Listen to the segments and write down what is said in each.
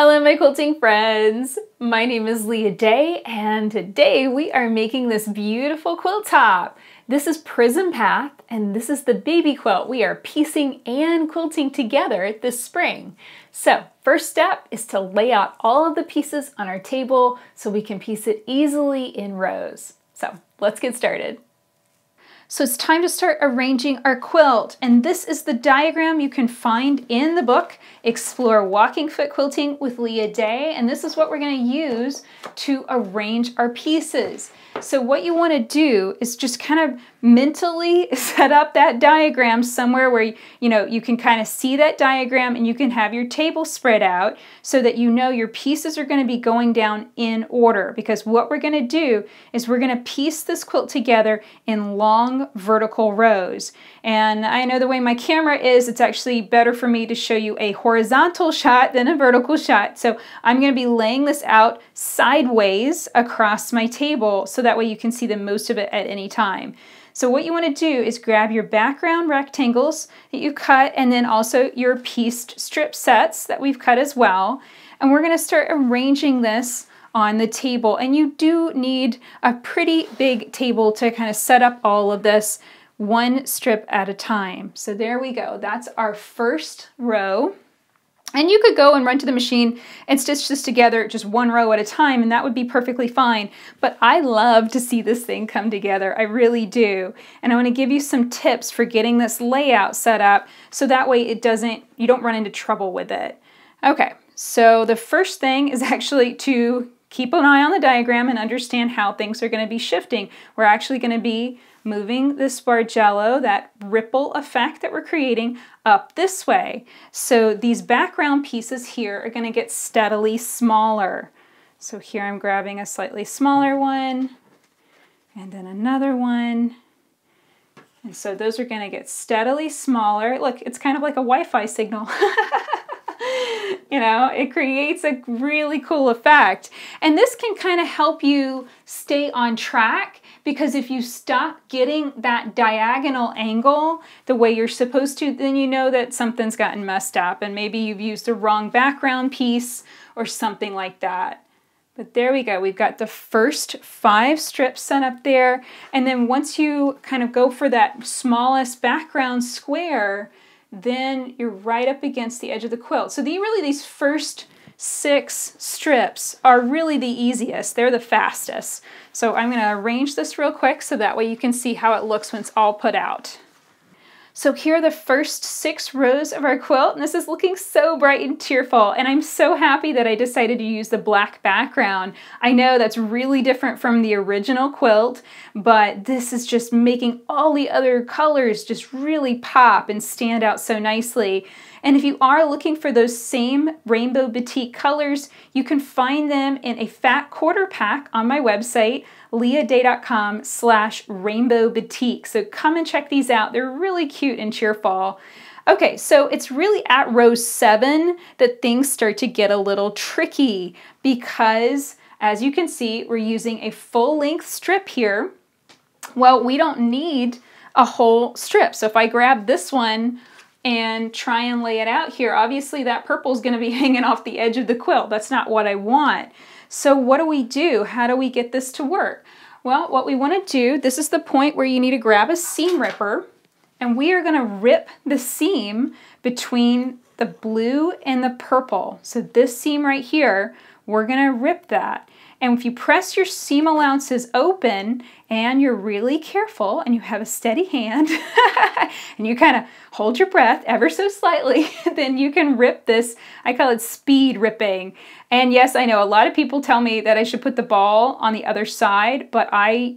Hello my quilting friends, my name is Leah Day and today we are making this beautiful quilt top. This is Prism Path and this is the baby quilt we are piecing and quilting together this spring. So first step is to lay out all of the pieces on our table so we can piece it easily in rows. So let's get started. So it's time to start arranging our quilt. And this is the diagram you can find in the book, Explore Walking Foot Quilting with Leah Day. And this is what we're going to use to arrange our pieces. So what you want to do is just kind of mentally set up that diagram somewhere where you can kind of see that diagram and you can have your table spread out so that you know your pieces are going to be going down in order. Because what we're going to do is we're going to piece this quilt together in long vertical rows. And I know the way my camera is, it's actually better for me to show you a horizontal shot than a vertical shot. So I'm going to be laying this out sideways across my table so that way you can see the most of it at any time. So what you want to do is grab your background rectangles that you cut and then also your pieced strip sets that we've cut as well. And we're going to start arranging this on the table, and you do need a pretty big table to kind of set up all of this one strip at a time. So there we go, that's our first row. And you could go and run to the machine and stitch this together just one row at a time, and that would be perfectly fine. But I love to see this thing come together, I really do. And I want to give you some tips for getting this layout set up so that way it doesn't, you don't run into trouble with it. Okay, so the first thing is actually to keep an eye on the diagram and understand how things are going to be shifting. We're actually going to be moving this spargello, that ripple effect that we're creating, up this way. So these background pieces here are going to get steadily smaller. So here I'm grabbing a slightly smaller one and then another one. And so those are going to get steadily smaller. Look, it's kind of like a Wi-Fi signal. You know, it creates a really cool effect. And this can kind of help you stay on track, because if you stop getting that diagonal angle the way you're supposed to, then you know that something's gotten messed up and maybe you've used the wrong background piece or something like that. But there we go, we've got the first 5 strips set up there. And then once you kind of go for that smallest background square, then you're right up against the edge of the quilt. So these first 6 strips are really the easiest. They're the fastest. So I'm going to arrange this real quick so that way you can see how it looks when it's all put out. So here are the first 6 rows of our quilt, and this is looking so bright and cheerful, and I'm so happy that I decided to use the black background. I know that's really different from the original quilt, but this is just making all the other colors just really pop and stand out so nicely. And if you are looking for those same rainbow batik colors, you can find them in a fat quarter pack on my website, leahday.com/rainbow batik. So come and check these out. They're really cute and cheerful. Okay, so it's really at row 7 that things start to get a little tricky, because as you can see, we're using a full length strip here. Well, we don't need a whole strip. So if I grab this one and try and lay it out here, obviously that purple is going to be hanging off the edge of the quilt. That's not what I want. So what do we do? How do we get this to work? Well, what we want to do, this is the point where you need to grab a seam ripper, and we are going to rip the seam between the blue and the purple. So this seam right here, we're going to rip that. And if you press your seam allowances open and you're really careful and you have a steady hand and you kind of hold your breath ever so slightly, then you can rip this. I call it speed ripping. And yes, I know a lot of people tell me that I should put the ball on the other side, but I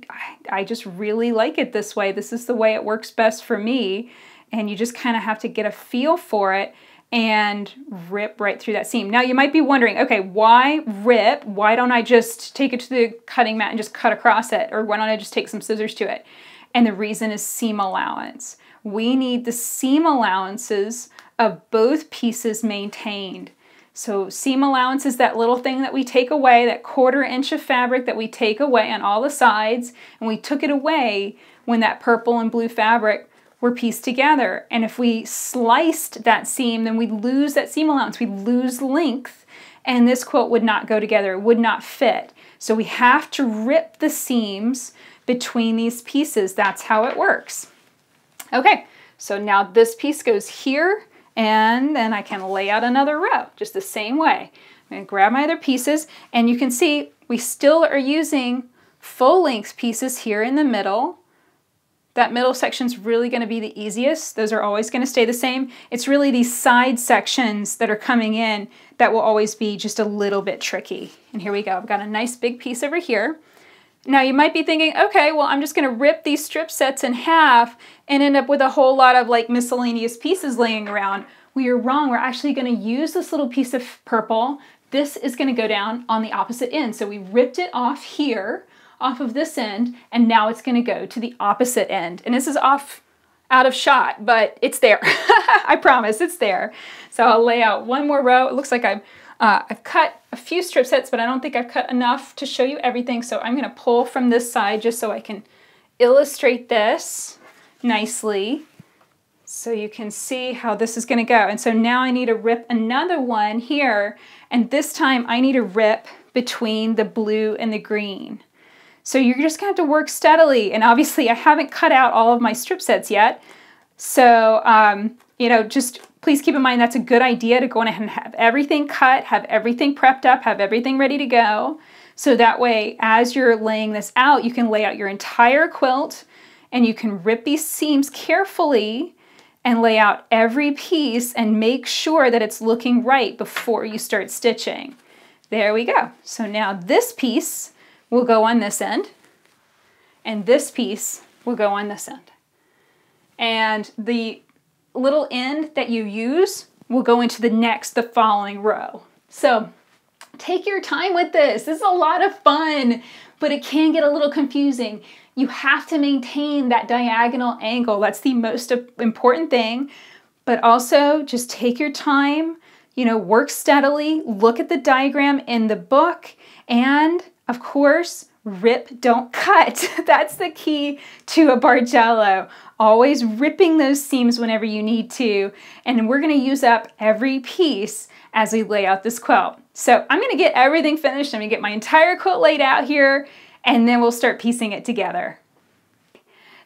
just really like it this way. This is the way it works best for me. And you just kind of have to get a feel for it and rip right through that seam. Now you might be wondering, okay, why rip? Why don't I just take it to the cutting mat and just cut across it? Or why don't I just take some scissors to it? And the reason is seam allowance. We need the seam allowances of both pieces maintained. So seam allowance is that little thing that we take away, that quarter-inch of fabric that we take away on all the sides, and we took it away when that purple and blue fabric were pieced together. And if we sliced that seam, then we'd lose that seam allowance, we'd lose length, and this quilt would not go together, it would not fit. So we have to rip the seams between these pieces. That's how it works. Okay, so now this piece goes here, and then I can lay out another row just the same way. I'm going to grab my other pieces, and you can see we still are using full-length pieces here in the middle. That middle section's really going to be the easiest. Those are always going to stay the same. It's really these side sections that are coming in that will always be just a little bit tricky. And here we go. I've got a nice big piece over here. Now you might be thinking, okay, well, I'm just going to rip these strip sets in half and end up with a whole lot of like miscellaneous pieces laying around. Well, you're wrong. We're actually going to use this little piece of purple. This is going to go down on the opposite end. So we ripped it off here, off of this end, and now it's going to go to the opposite end. And this is off out of shot, but it's there. I promise it's there. So I'll lay out one more row. It looks like I've cut a few strip sets, but I don't think I've cut enough to show you everything. So I'm going to pull from this side just so I can illustrate this nicely. So you can see how this is going to go. And so now I need to rip another one here. And this time I need to rip between the blue and the green. So you're just going to have to work steadily. And obviously I haven't cut out all of my strip sets yet. So, you know, just please keep in mind that's a good idea to go ahead and have everything cut, have everything prepped up, have everything ready to go. So that way, as you're laying this out, you can lay out your entire quilt and you can rip these seams carefully and lay out every piece and make sure that it's looking right before you start stitching. There we go. So now this piece will go on this end, and this piece will go on this end. And the little end that you use will go into the next, the following row. So take your time with this. This is a lot of fun, but it can get a little confusing. You have to maintain that diagonal angle. That's the most important thing, but also just take your time, you know, work steadily, look at the diagram in the book, and of course, rip, don't cut. That's the key to a Bargello. Always ripping those seams whenever you need to. And we're going to use up every piece as we lay out this quilt. So I'm going to get everything finished. I'm going to get my entire quilt laid out here, and then we'll start piecing it together.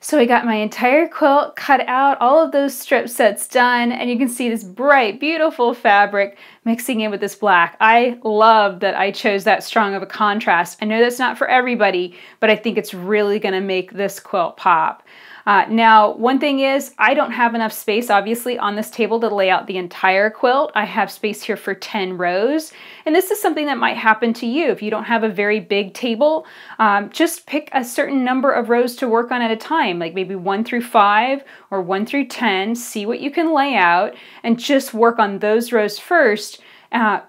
So I got my entire quilt cut out, all of those strip sets done, and you can see this bright, beautiful fabric mixing in with this black. I love that I chose that strong of a contrast. I know that's not for everybody, but I think it's really gonna make this quilt pop. Now, one thing is, I don't have enough space, obviously, on this table to lay out the entire quilt. I have space here for 10 rows, and this is something that might happen to you. If you don't have a very big table, just pick a certain number of rows to work on at a time, like maybe 1 through 5 or 1 through 10, see what you can lay out and just work on those rows first,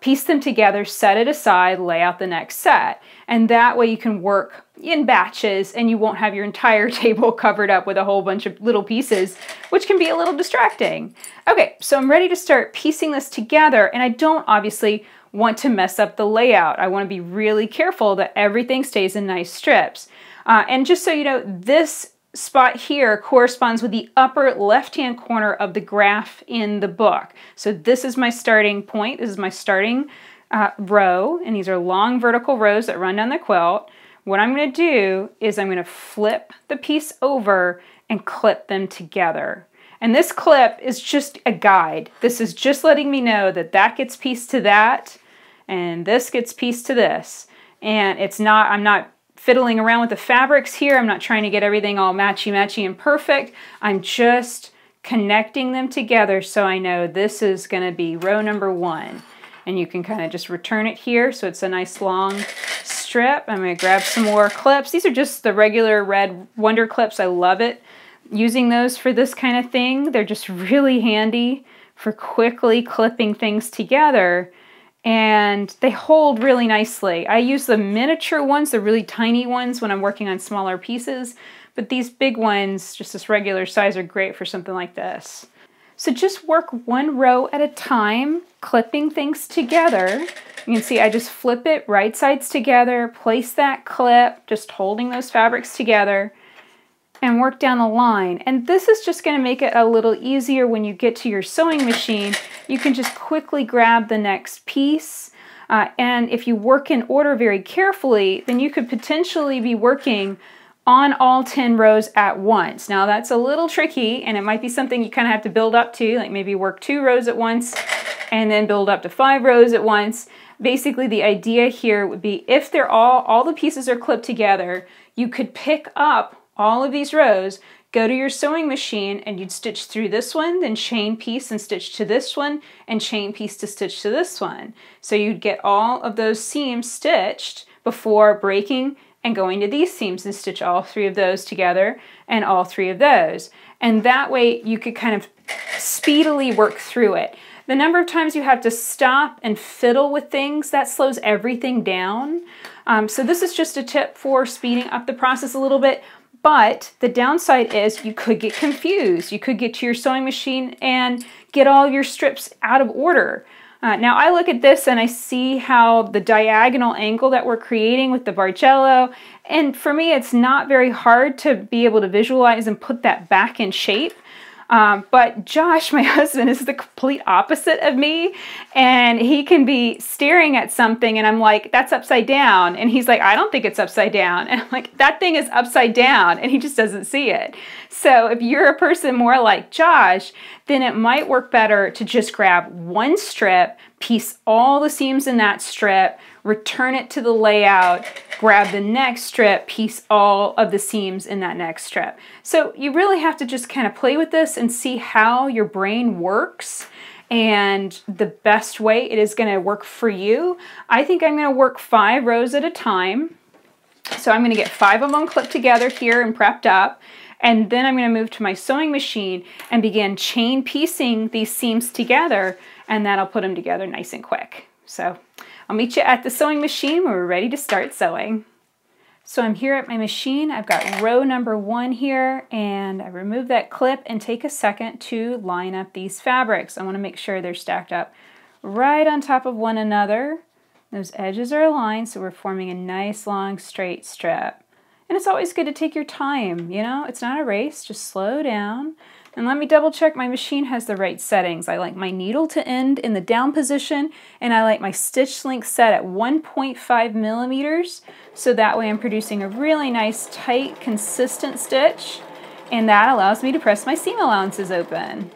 piece them together, set it aside, lay out the next set. And that way you can work in batches and you won't have your entire table covered up with a whole bunch of little pieces, which can be a little distracting. Okay, so I'm ready to start piecing this together, and I don't obviously want to mess up the layout. I want to be really careful that everything stays in nice strips. And just so you know, this spot here corresponds with the upper left-hand corner of the graph in the book. So this is my starting point. This is my starting row, and these are long vertical rows that run down the quilt. What I'm going to do is I'm going to flip the piece over and clip them together. And this clip is just a guide. This is just letting me know that that gets pieced to that, and this gets pieced to this. And it's not, I'm not fiddling around with the fabrics here. I'm not trying to get everything all matchy-matchy and perfect. I'm just connecting them together so I know this is going to be row number 1. And you can kind of just return it here so it's a nice long strip. I'm going to grab some more clips. These are just the regular red Wonder clips. I love it using those for this kind of thing. They're just really handy for quickly clipping things together. And they hold really nicely. I use the miniature ones, the really tiny ones, when I'm working on smaller pieces, but these big ones, just this regular size, are great for something like this. So just work one row at a time, clipping things together. You can see I just flip it right sides together, place that clip, just holding those fabrics together, and work down the line. And this is just going to make it a little easier when you get to your sewing machine. You can just quickly grab the next piece And if you work in order very carefully, then you could potentially be working on all 10 rows at once. Now that's a little tricky, and it might be something you kind of have to build up to, like maybe work 2 rows at once and then build up to 5 rows at once. Basically the idea here would be if they're all the pieces are clipped together, you could pick up all of these rows, go to your sewing machine, and you'd stitch through this one, then chain piece and stitch to this one, and chain piece to stitch to this one. So you'd get all of those seams stitched before breaking and going to these seams and stitch all 3 of those together and all 3 of those. And that way you could kind of speedily work through it. The number of times you have to stop and fiddle with things, that slows everything down. So this is just a tip for speeding up the process a little bit. But the downside is you could get confused. You could get to your sewing machine and get all your strips out of order. Now I look at this and I see how the diagonal angle that we're creating with the Bargello, and for me it's not very hard to be able to visualize and put that back in shape. But Josh, my husband, is the complete opposite of me, and he can be staring at something and I'm like, that's upside down. And he's like, I don't think it's upside down. And I'm like, that thing is upside down, and he just doesn't see it. So if you're a person more like Josh, then it might work better to just grab one strip, piece all the seams in that strip, return it to the layout, grab the next strip, piece all of the seams in that next strip. So you really have to just kind of play with this and see how your brain works and the best way it is going to work for you. I think I'm going to work 5 rows at a time. So I'm going to get 5 of them clipped together here and prepped up. And then I'm going to move to my sewing machine and begin chain piecing these seams together, and that'll put them together nice and quick. So I'll meet you at the sewing machine when we're ready to start sewing. So I'm here at my machine. I've got row number 1 here, and I remove that clip and take a second to line up these fabrics. I want to make sure they're stacked up right on top of one another. Those edges are aligned, so we're forming a nice long straight strip. And it's always good to take your time, you know? It's not a race, just slow down. And let me double check my machine has the right settings. I like my needle to end in the down position, and I like my stitch length set at 1.5 millimeters. So that way I'm producing a really nice, tight, consistent stitch, and that allows me to press my seam allowances open.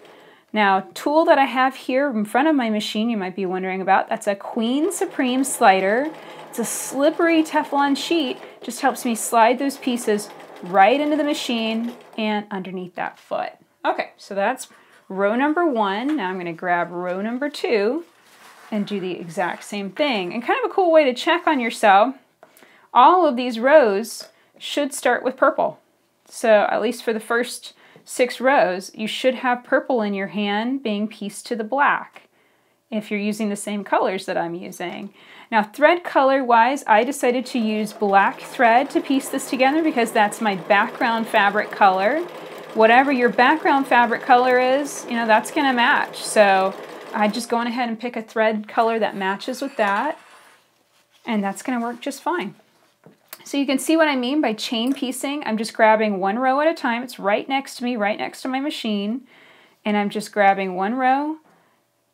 Now, tool that I have here in front of my machine you might be wondering about, that's a Queen Supreme slider. It's a slippery Teflon sheet, just helps me slide those pieces right into the machine and underneath that foot. Okay, so that's row number 1. Now I'm going to grab row number 2 and do the exact same thing. And kind of a cool way to check on yourself, all of these rows should start with purple. So at least for the first 6 rows, you should have purple in your hand being pieced to the black, if you're using the same colors that I'm using. Now thread color wise, I decided to use black thread to piece this together because that's my background fabric color. Whatever your background fabric color is, you know, that's gonna match. So I just go on ahead and pick a thread color that matches with that, and that's gonna work just fine. So you can see what I mean by chain piecing. I'm just grabbing one row at a time. It's right next to me, right next to my machine. And I'm just grabbing one row,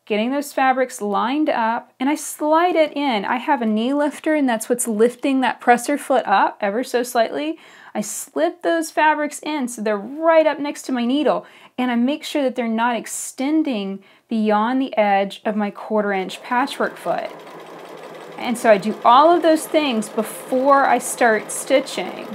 getting those fabrics lined up, and I slide it in. I have a knee lifter, and that's what's lifting that presser foot up ever so slightly. I slip those fabrics in so they're right up next to my needle, and I make sure that they're not extending beyond the edge of my 1/4 inch patchwork foot. And so I do all of those things before I start stitching.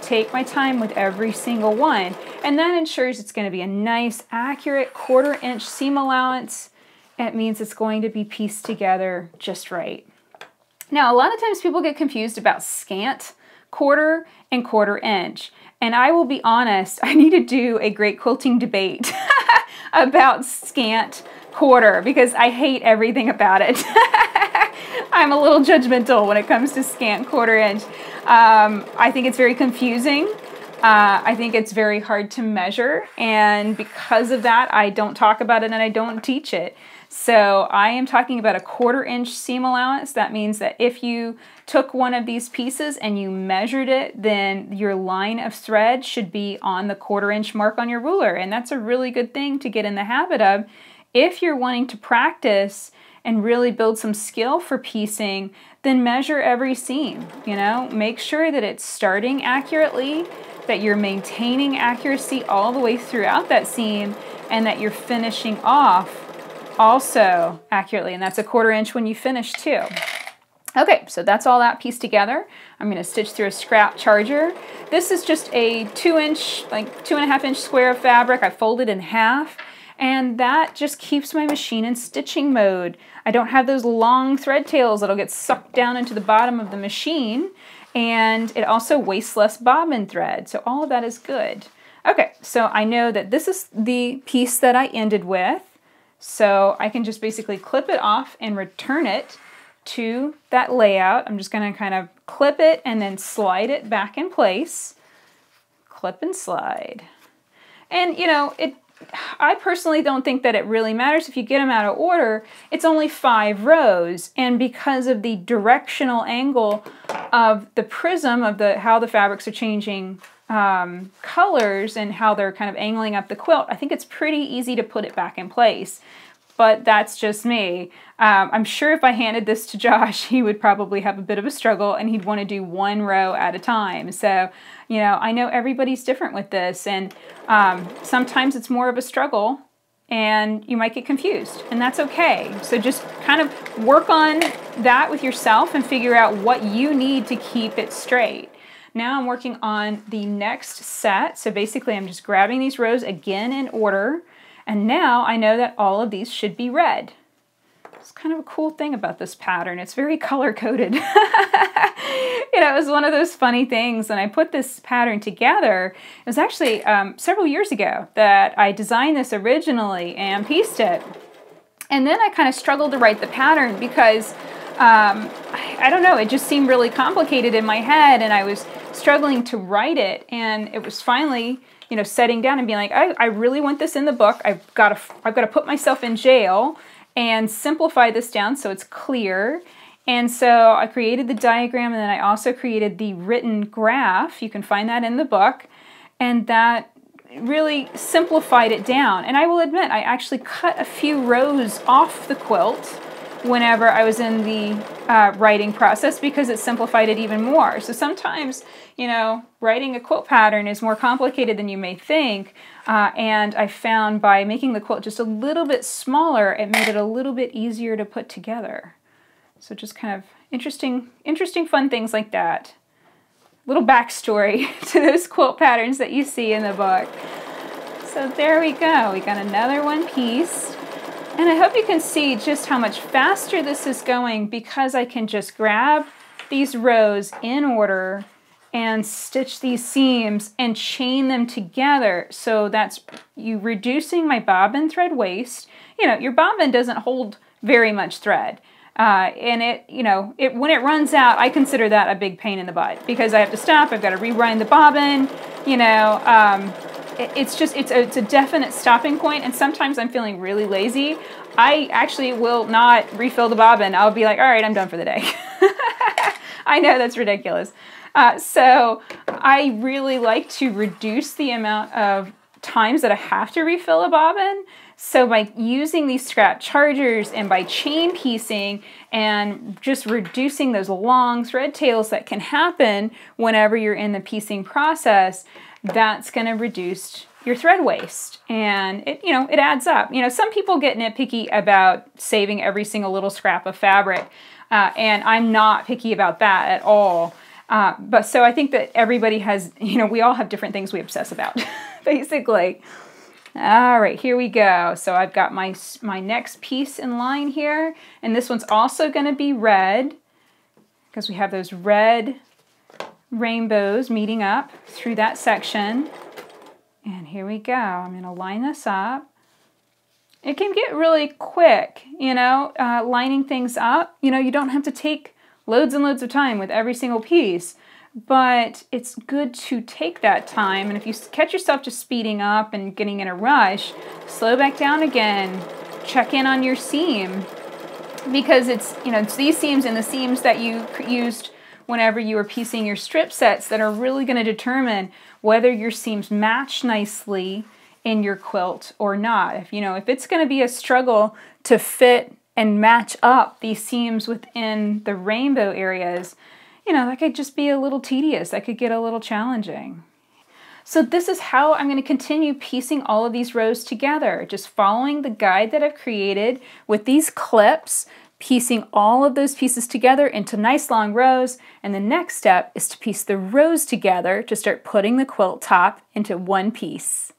Take my time with every single one, and that ensures it's going to be a nice, accurate 1/4 inch seam allowance. It means it's going to be pieced together just right. Now, a lot of times people get confused about scant, 1/4, and 1/4 inch. And I will be honest, I need to do a great quilting debate about scant, 1/4, because I hate everything about it. I'm a little judgmental when it comes to scant, 1/4 inch. I think it's very confusing. I think it's very hard to measure, and because of that, I don't talk about it and I don't teach it. So I am talking about a 1/4 inch seam allowance. That means that if you took one of these pieces and you measured it, then your line of thread should be on the 1/4 inch mark on your ruler. And that's a really good thing to get in the habit of if you're wanting to practice and really build some skill for piecing, then measure every seam, you know? Make sure that it's starting accurately, that you're maintaining accuracy all the way throughout that seam, and that you're finishing off also accurately. And that's a 1/4 inch when you finish too. Okay, so that's all that pieced together. I'm gonna stitch through a scrap charger. This is just a 2 inch, like 2.5 inch square of fabric. I folded in half, and that just keeps my machine in stitching mode. I don't have those long thread tails that'll get sucked down into the bottom of the machine, and it also wastes less bobbin thread. So all of that is good. Okay, so I know that this is the piece that I ended with. So I can just basically clip it off and return it to that layout. I'm just gonna kind of clip it and then slide it back in place. Clip and slide. And you know, I personally don't think that it really matters if you get them out of order. It's only 5 rows, and because of the directional angle of the prism of how the fabrics are changing colors and how they're kind of angling up the quilt, I think it's pretty easy to put it back in place. But that's just me. I'm sure if I handed this to Josh, he would probably have a bit of a struggle, and he'd want to do 1 row at a time. So, you know, I know everybody's different with this, and sometimes it's more of a struggle and you might get confused, and that's okay. So just kind of work on that with yourself and figure out what you need to keep it straight. Now I'm working on the next set. So basically I'm just grabbing these rows again in order. And now I know that all of these should be red. It's kind of a cool thing about this pattern. It's very color coded. You know, it was one of those funny things. And I put this pattern together. It was actually several years ago that I designed this originally and pieced it. And then I kind of struggled to write the pattern because I don't know, it just seemed really complicated in my head, and I was struggling to write it, and it was finally, you know, setting down and being like, I really want this in the book. I've got to put myself in jail and simplify this down so it's clear. And so I created the diagram, and then I also created the written graph. You can find that in the book, and that really simplified it down. And I will admit, I actually cut a few rows off the quilt whenever I was in the writing process, because it simplified it even more. So sometimes, you know, writing a quilt pattern is more complicated than you may think. And I found by making the quilt just a little bit smaller, it made it a little bit easier to put together. So just kind of interesting fun things like that. Little backstory to those quilt patterns that you see in the book. So there we go, we got another one piece. And I hope you can see just how much faster this is going, because I can just grab these rows in order and stitch these seams and chain them together. So that's you reducing my bobbin thread waste. You know, your bobbin doesn't hold very much thread. And it, you know, when it runs out, I consider that a big pain in the butt, because I have to stop, I've got to rewind the bobbin, you know. It's a definite stopping point, and sometimes I'm feeling really lazy. I actually will not refill the bobbin. I'll be like, all right, I'm done for the day. I know that's ridiculous. So I really like to reduce the amount of times that I have to refill a bobbin. So by using these scrap chargers and by chain piecing and just reducing those long thread tails that can happen whenever you're in the piecing process, that's going to reduce your thread waste, and it, you know, it adds up. You know, some people get nitpicky about saving every single little scrap of fabric, and I'm not picky about that at all. But so I think that everybody has, you know, we all have different things we obsess about, basically. All right, here we go. So I've got my next piece in line here, and this one's also going to be red, because we have those red rainbows meeting up through that section. And here we go. I'm going to line this up. It can get really quick, you know, lining things up. You know, you don't have to take loads and loads of time with every single piece, but it's good to take that time. And if you catch yourself just speeding up and getting in a rush, slow back down again, check in on your seam, because it's, you know, it's these seams and the seams that you used whenever you are piecing your strip sets that are really going to determine whether your seams match nicely in your quilt or not. If, you know, if it's going to be a struggle to fit and match up these seams within the rainbow areas, you know, that could just be a little tedious. That could get a little challenging. So this is how I'm going to continue piecing all of these rows together, just following the guide that I've created with these clips, piecing all of those pieces together into nice long rows. And the next step is to piece the rows together to start putting the quilt top into one piece.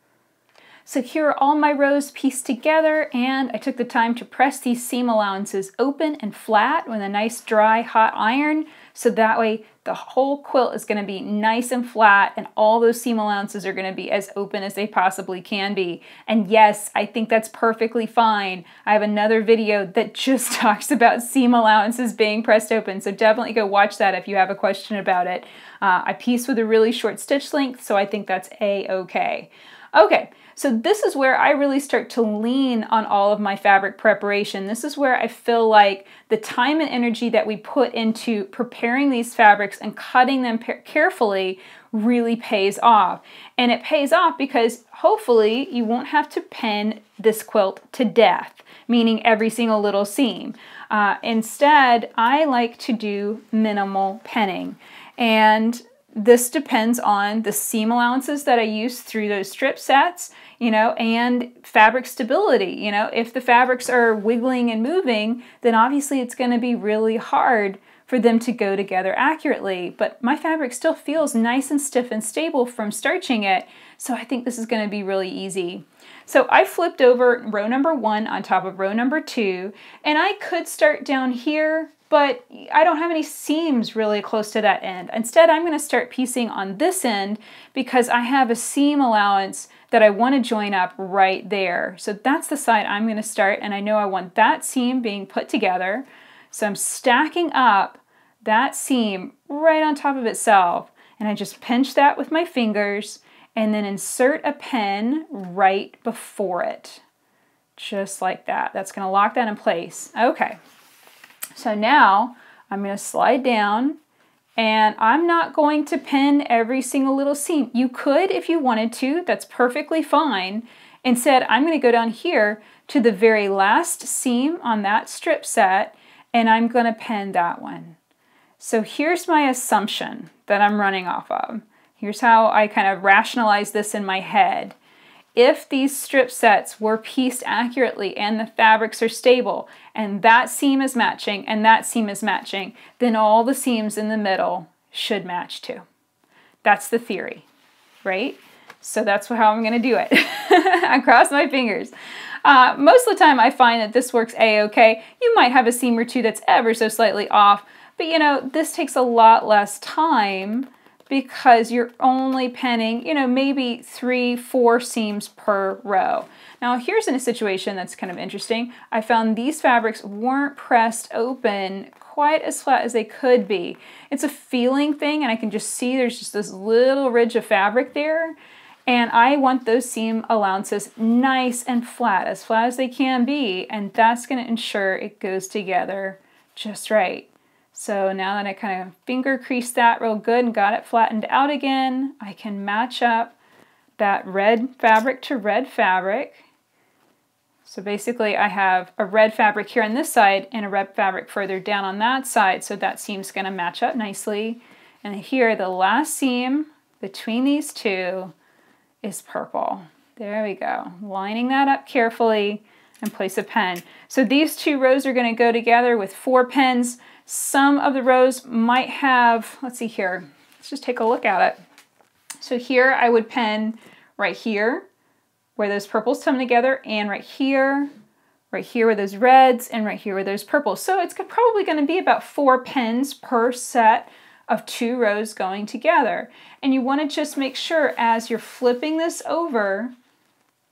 So here are all my rows pieced together, and I took the time to press these seam allowances open and flat with a nice dry hot iron, so that way the whole quilt is going to be nice and flat, and all those seam allowances are going to be as open as they possibly can be. And yes, I think that's perfectly fine. I have another video that just talks about seam allowances being pressed open, so definitely go watch that if you have a question about it. I pieced with a really short stitch length, so I think that's a-okay. Okay, so this is where I really start to lean on all of my fabric preparation. This is where I feel like the time and energy that we put into preparing these fabrics and cutting them carefully really pays off. And it pays off because hopefully you won't have to pin this quilt to death, meaning every single little seam. Instead, I like to do minimal pinning. And this depends on the seam allowances that I use through those strip sets, you know, and fabric stability. You know, if the fabrics are wiggling and moving, then obviously it's going to be really hard for them to go together accurately. But my fabric still feels nice and stiff and stable from starching it, so I think this is going to be really easy. So I flipped over row number 1 on top of row number 2, and I could start down here, but I don't have any seams really close to that end. Instead, I'm going to start piecing on this end because I have a seam allowance that I want to join up right there. So that's the side I'm going to start, and I know I want that seam being put together. So I'm stacking up that seam right on top of itself, and I just pinch that with my fingers and then insert a pin right before it. Just like that. That's going to lock that in place. Okay. So now I'm going to slide down, and I'm not going to pin every single little seam. You could if you wanted to, that's perfectly fine. Instead, I'm going to go down here to the very last seam on that strip set, and I'm going to pin that one. So here's my assumption that I'm running off of. Here's how I kind of rationalize this in my head. If these strip sets were pieced accurately and the fabrics are stable, and that seam is matching and that seam is matching, then all the seams in the middle should match too. That's the theory, right? So that's how I'm going to do it. I cross my fingers. Most of the time I find that this works a-okay. You might have a seam or two that's ever so slightly off, but you know, this takes a lot less time because you're only pinning, you know, maybe 3-4 seams per row. Now here's in a situation that's kind of interesting. I found these fabrics weren't pressed open quite as flat as they could be. It's a feeling thing, and I can just see there's just this little ridge of fabric there, and I want those seam allowances nice and flat as they can be, and that's gonna ensure it goes together just right. So now that I kind of finger creased that real good and got it flattened out again, I can match up that red fabric to red fabric. So basically I have a red fabric here on this side and a red fabric further down on that side, so that seam's going to match up nicely. And here the last seam between these two is purple. There we go. Lining that up carefully and place a pin. So these two rows are going to go together with 4 pins. Some of the rows might have, let's see here, let's just take a look at it. So here I would pin right here where those purples come together, and right here where those reds, and right here where those purples. So it's probably going to be about 4 pins per set of 2 rows going together. And you want to just make sure as you're flipping this over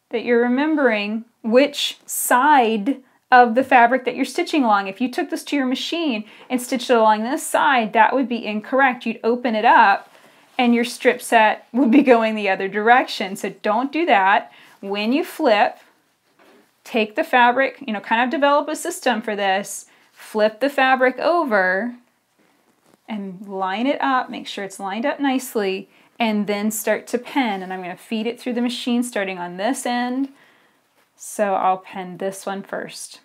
that you're remembering which side of the fabric that you're stitching along. If you took this to your machine and stitched it along this side, that would be incorrect. You'd open it up and your strip set would be going the other direction. So don't do that. When you flip, take the fabric, you know, kind of develop a system for this, flip the fabric over and line it up, make sure it's lined up nicely, and then start to pin. And I'm going to feed it through the machine starting on this end. So I'll pin this one first.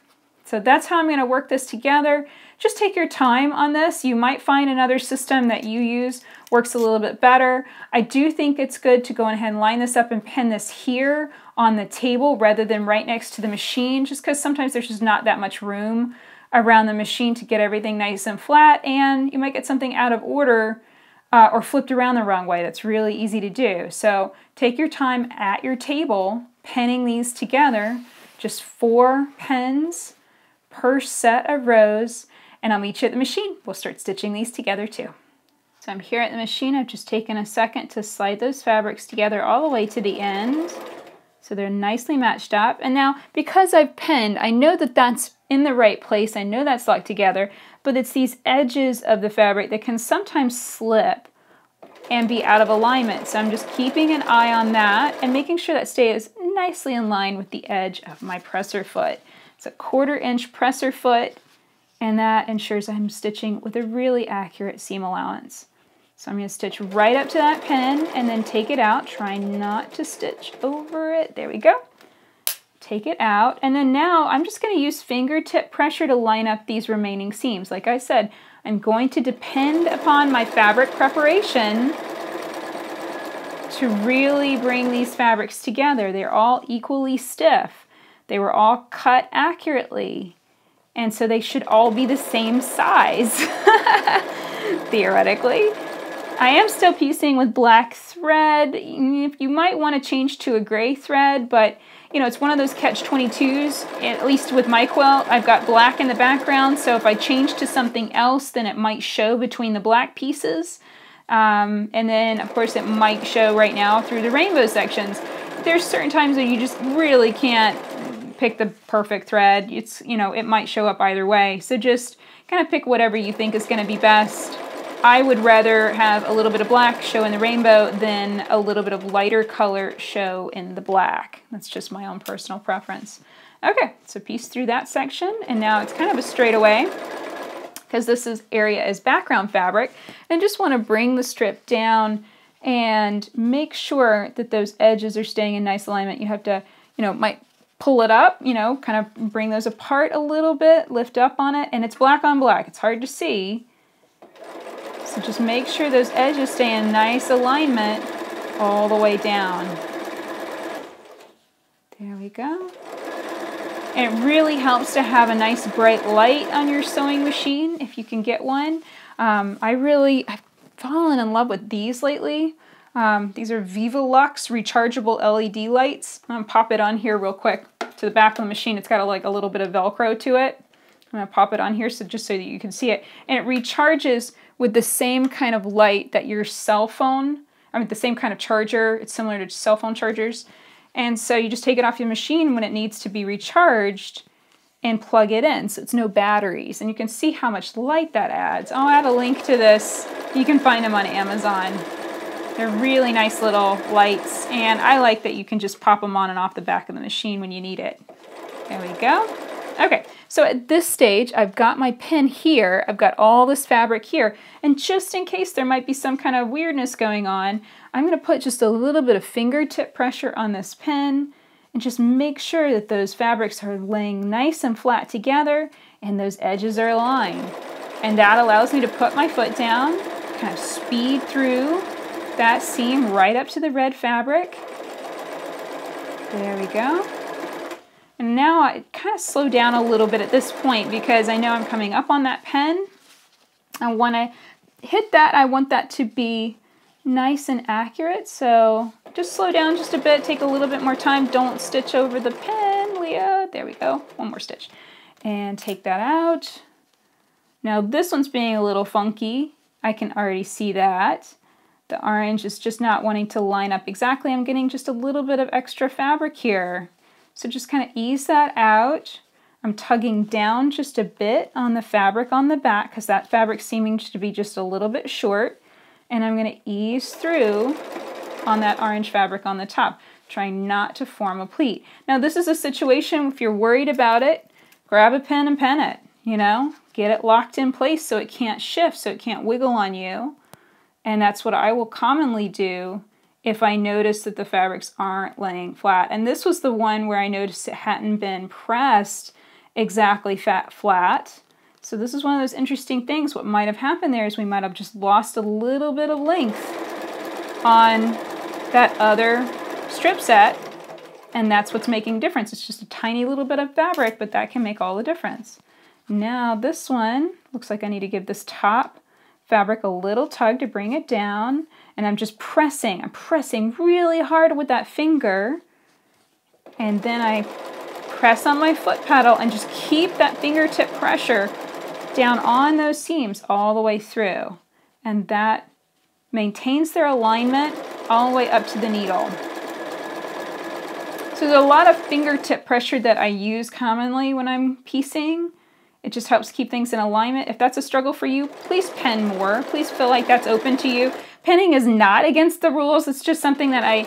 So that's how I'm going to work this together. Just take your time on this. You might find another system that you use works a little bit better. I do think it's good to go ahead and line this up and pin this here on the table rather than right next to the machine, just because sometimes there's just not that much room around the machine to get everything nice and flat, and you might get something out of order or flipped around the wrong way. That's really easy to do. So take your time at your table pinning these together, just 4 pins per set of rows, and I'll meet you at the machine. We'll start stitching these together too. So I'm here at the machine. I've just taken a second to slide those fabrics together all the way to the end, so they're nicely matched up. And now, because I've pinned, I know that that's in the right place. I know that's locked together, but it's these edges of the fabric that can sometimes slip and be out of alignment. So I'm just keeping an eye on that and making sure that stays nicely in line with the edge of my presser foot. It's a 1/4 inch presser foot, and that ensures I'm stitching with a really accurate seam allowance. So I'm going to stitch right up to that pin and then take it out. Try not to stitch over it. There we go. Take it out. And then now I'm just going to use fingertip pressure to line up these remaining seams. Like I said, I'm going to depend upon my fabric preparation to really bring these fabrics together. They're all equally stiff. They were all cut accurately. And so they should all be the same size, theoretically. I am still piecing with black thread. You might want to change to a gray thread, but you know, it's one of those catch-22s, at least with my quilt. I've got black in the background, so if I change to something else, then it might show between the black pieces. And then, of course, it might show right now through the rainbow sections. There's certain times that you just really can't pick the perfect thread. It's, you know, it might show up either way. So just kind of pick whatever you think is going to be best. I would rather have a little bit of black show in the rainbow than a little bit of lighter color show in the black. That's just my own personal preference. Okay, so piece through that section, and now it's kind of a straightaway because this is area is background fabric, and just want to bring the strip down and make sure that those edges are staying in nice alignment. You have to, you know, might pull it up, you know, kind of bring those apart a little bit, lift up on it, and it's black on black. It's hard to see. So just make sure those edges stay in nice alignment all the way down. There we go. And it really helps to have a nice bright light on your sewing machine if you can get one. I've fallen in love with these lately. These are Viva Lux rechargeable LED lights. I'm gonna pop it on here real quick to the back of the machine. It's got a little bit of Velcro to it. I'm gonna pop it on here so just so that you can see it. And it recharges with the same kind of light that your cell phone, the same kind of charger. It's similar to cell phone chargers. And so you just take it off your machine when it needs to be recharged and plug it in. So it's no batteries. And you can see how much light that adds. I'll add a link to this. You can find them on Amazon. They're really nice little lights. And I like that you can just pop them on and off the back of the machine when you need it. There we go. Okay, so at this stage, I've got my pin here, I've got all this fabric here, and just in case there might be some kind of weirdness going on, I'm going to put just a little bit of fingertip pressure on this pin and just make sure that those fabrics are laying nice and flat together and those edges are aligned. And that allows me to put my foot down, kind of speed through that seam right up to the red fabric. There we go. And now I kind of slow down a little bit at this point because I know I'm coming up on that pen. And when I hit that, I want that to be nice and accurate. So just slow down just a bit, take a little bit more time. Don't stitch over the pen, Leah. There we go. One more stitch. And take that out. Now this one's being a little funky. I can already see that. The orange is just not wanting to line up exactly. I'm getting just a little bit of extra fabric here. So just kind of ease that out. I'm tugging down just a bit on the fabric on the back because that fabric seems to be just a little bit short. And I'm going to ease through on that orange fabric on the top, trying not to form a pleat. Now this is a situation, if you're worried about it, grab a pin and pin it, you know, get it locked in place so it can't shift, so it can't wiggle on you. And that's what I will commonly do if I notice that the fabrics aren't laying flat. And this was the one where I noticed it hadn't been pressed exactly flat. So this is one of those interesting things. What might have happened there is we might have just lost a little bit of length on that other strip set, and that's what's making a difference. It's just a tiny little bit of fabric, but that can make all the difference. Now this one, looks like I need to give this top fabric a little tug to bring it down, and I'm just pressing. I'm pressing really hard with that finger, and then I press on my foot pedal and just keep that fingertip pressure down on those seams all the way through, and that maintains their alignment all the way up to the needle. So there's a lot of fingertip pressure that I use commonly when I'm piecing. It just helps keep things in alignment. If that's a struggle for you, please pen more. Please feel like that's open to you. Penning is not against the rules. It's just something that I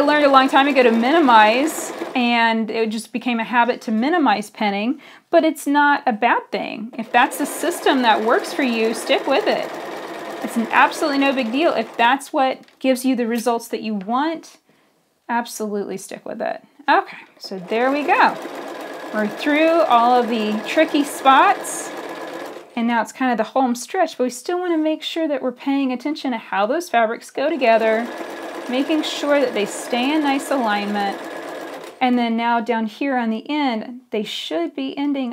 learned a long time ago to minimize, and it just became a habit to minimize penning, but it's not a bad thing. If that's the system that works for you, stick with it. It's absolutely no big deal. If that's what gives you the results that you want, absolutely stick with it. Okay, so there we go. We're through all of the tricky spots, and now it's kind of the home stretch, but we still want to make sure that we're paying attention to how those fabrics go together, making sure that they stay in nice alignment. And then now down here on the end, they should be ending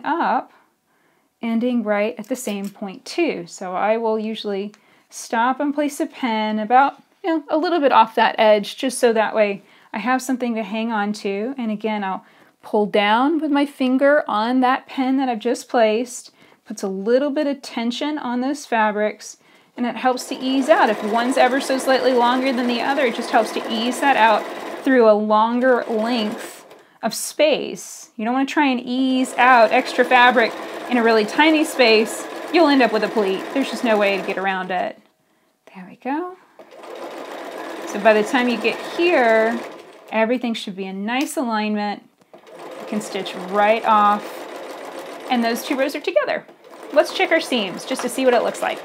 right at the same point too. So I will usually stop and place a pen about, a little bit off that edge, just so that way I have something to hang on to. And again, I'll pull down with my finger on that pen that I've just placed, puts a little bit of tension on those fabrics, and it helps to ease out. If one's ever so slightly longer than the other, it just helps to ease that out through a longer length of space. You don't want to try and ease out extra fabric in a really tiny space. You'll end up with a pleat. There's just no way to get around it. There we go. So by the time you get here, everything should be in nice alignment. You can stitch right off, and those two rows are together. Let's check our seams just to see what it looks like.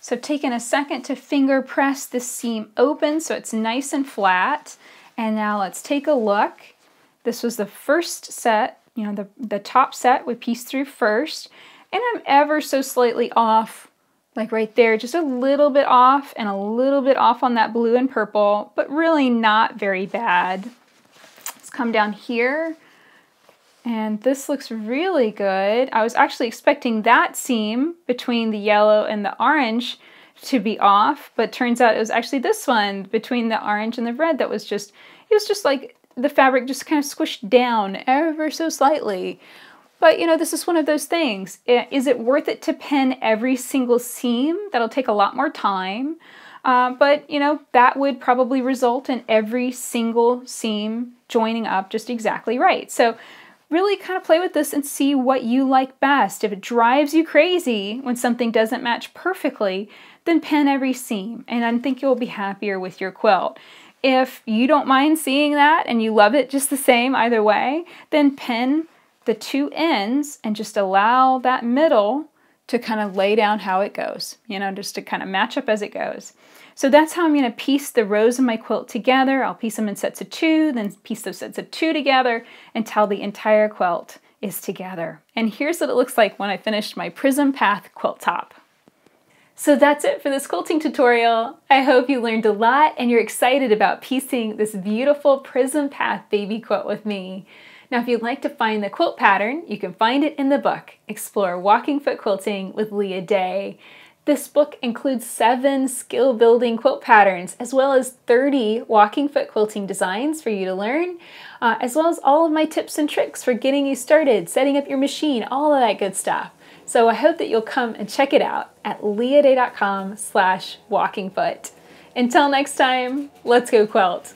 So taking a second to finger press the seam open so it's nice and flat. And now let's take a look. This was the first set, the top set we pieced through first. And I'm ever so slightly off, like right there, just a little bit off and a little bit off on that blue and purple, but really not very bad. Let's come down here. And this looks really good. I was actually expecting that seam between the yellow and the orange to be off, but turns out it was actually this one between the orange and the red that was just, it was just like the fabric just kind of squished down ever so slightly. But this is one of those things. Is it worth it to pen every single seam? That'll take a lot more time. But that would probably result in every single seam joining up just exactly right. So really kind of play with this and see what you like best. If it drives you crazy when something doesn't match perfectly, then pen every seam, and I think you'll be happier with your quilt. If you don't mind seeing that and you love it just the same either way, then pen the two ends and just allow that middle to kind of lay down how it goes, just to kind of match up as it goes. So that's how I'm going to piece the rows of my quilt together. I'll piece them in sets of two, then piece those sets of two together until the entire quilt is together. And here's what it looks like when I finished my Prism Path quilt top. So that's it for this quilting tutorial. I hope you learned a lot and you're excited about piecing this beautiful Prism Path baby quilt with me. Now, if you'd like to find the quilt pattern, you can find it in the book, Explore Walking Foot Quilting with Leah Day. This book includes 7 skill-building quilt patterns, as well as 30 walking foot quilting designs for you to learn, as well as all of my tips and tricks for getting you started, setting up your machine, all of that good stuff. So I hope that you'll come and check it out at leahday.com/walkingfoot. Until next time, let's go quilt.